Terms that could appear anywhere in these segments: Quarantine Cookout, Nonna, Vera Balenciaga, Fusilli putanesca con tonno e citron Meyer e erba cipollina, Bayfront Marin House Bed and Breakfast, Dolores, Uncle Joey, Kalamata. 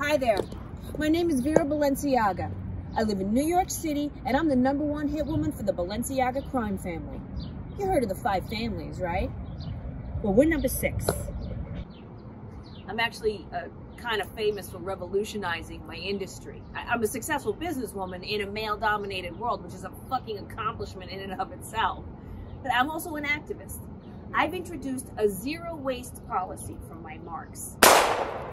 Hi there, my name is Vera Balenciaga. I live in New York City and I'm the #1 hit woman for the Balenciaga crime family. You heard of the 5 families, right? Well, we're number 6. I'm actually kind of famous for revolutionizing my industry. I'm a successful businesswoman in a male-dominated world, which is a fucking accomplishment in and of itself. But I'm also an activist. I've introduced a zero-waste policy for my marks.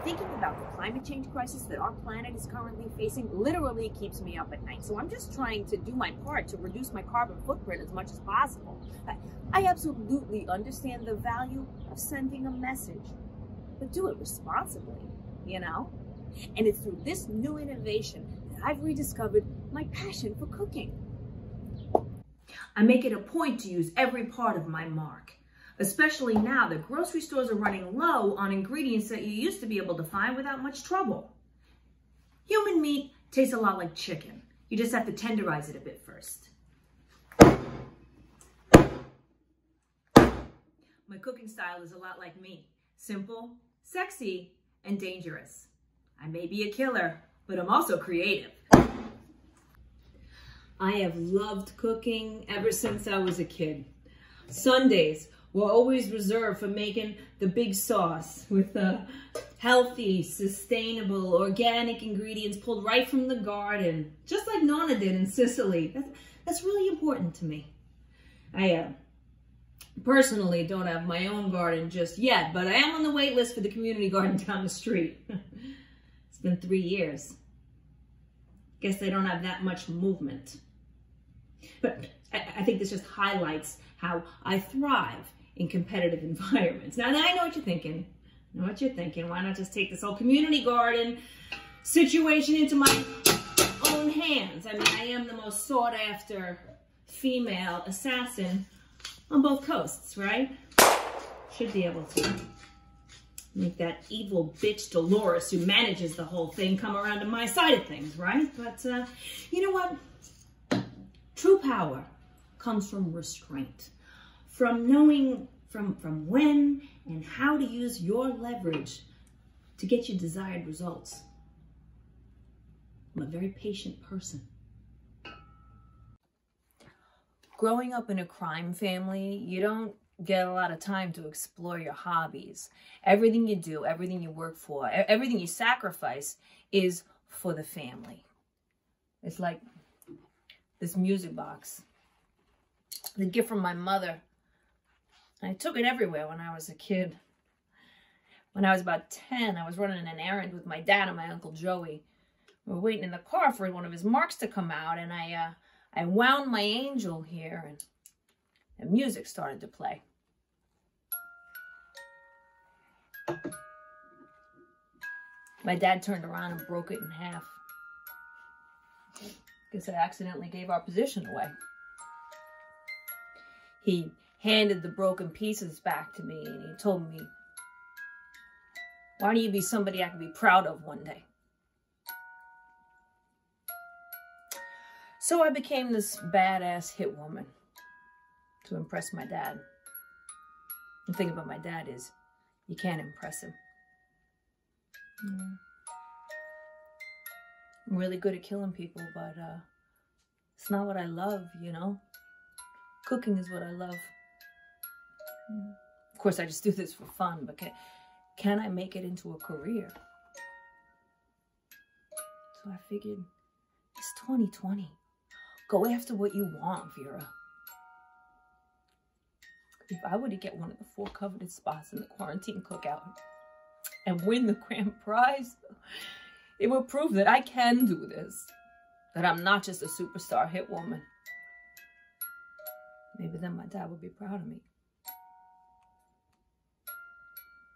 Thinking about the climate change crisis that our planet is currently facing literally keeps me up at night. So I'm just trying to do my part to reduce my carbon footprint as much as possible. I absolutely understand the value of sending a message, but do it responsibly, you know? And it's through this new innovation that I've rediscovered my passion for cooking. I make it a point to use every part of my mark, especially now that grocery stores are running low on ingredients that you used to be able to find without much trouble. Human meat tastes a lot like chicken. You just have to tenderize it a bit first. My cooking style is a lot like me. Simple, sexy, and dangerous. I may be a killer, but I'm also creative. I have loved cooking ever since I was a kid. Sundays were always reserved for making the big sauce with healthy, sustainable, organic ingredients pulled right from the garden, just like Nonna did in Sicily. That's really important to me. I personally don't have my own garden just yet, but I am on the wait list for the community garden down the street. It's been 3 years. Guess they don't have that much movement. But I think this just highlights how I thrive in competitive environments. Now I know what you're thinking. I know what you're thinking. Why not just take this whole community garden situation into my own hands? I mean, I am the most sought after female assassin on both coasts, right? Should be able to make that evil bitch Dolores, who manages the whole thing, come around to my side of things, right? But you know what? True power comes from restraint, from knowing from when and how to use your leverage to get your desired results. I'm a very patient person. Growing up in a crime family, you don't get a lot of time to explore your hobbies. Everything you do, everything you work for, everything you sacrifice is for the family. It's like this music box, the gift from my mother. I took it everywhere when I was a kid. When I was about 10, I was running an errand with my dad and my Uncle Joey. We were waiting in the car for one of his marks to come out, and I wound my angel here, and the music started to play. My dad turned around and broke it in half. I guess I accidentally gave our position away. He handed the broken pieces back to me, and he told me, "Why don't you be somebody I can be proud of one day?" So I became this badass hit woman to impress my dad. The thing about my dad is you can't impress him. I'm really good at killing people, but it's not what I love, you know? Cooking is what I love. Of course, I just do this for fun, but can I make it into a career? So I figured, it's 2020. Go after what you want, Vera. If I were to get one of the 4 coveted spots in the Quarantine Cookout and win the grand prize, it would prove that I can do this, that I'm not just a superstar hit woman. Maybe then my dad would be proud of me.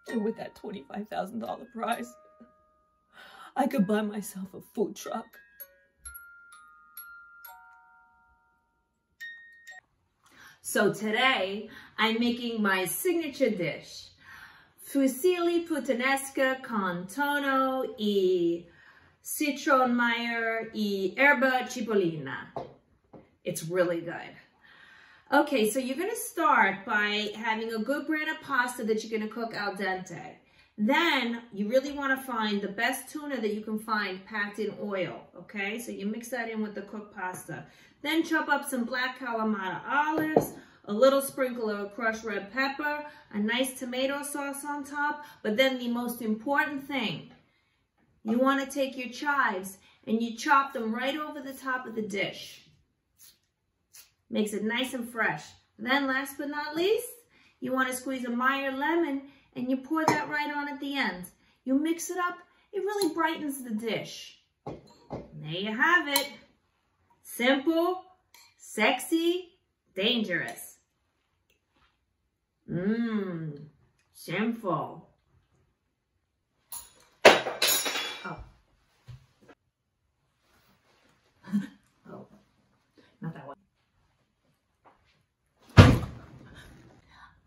And with that $25,000 prize, I could buy myself a food truck. So today, I'm making my signature dish, Fusilli putanesca con tonno e citron Meyer e erba cipollina. It's really good. Okay, so you're gonna start by having a good brand of pasta that you're gonna cook al dente. Then you really want to find the best tuna that you can find packed in oil, okay? So you mix that in with the cooked pasta. Then chop up some black Kalamata olives, a little sprinkle of crushed red pepper, a nice tomato sauce on top. But then the most important thing, you want to take your chives and you chop them right over the top of the dish. Makes it nice and fresh. Then last but not least, you want to squeeze a Meyer lemon and you pour that right on at the end. You mix it up, it really brightens the dish. And there you have it. Simple, sexy, dangerous. Mmm, shameful. Oh. Oh, not that one.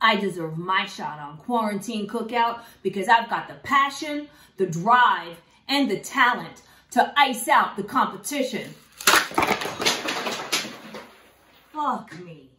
I deserve my shot on Quarantine Cookout because I've got the passion, the drive, and the talent to ice out the competition. Fuck me.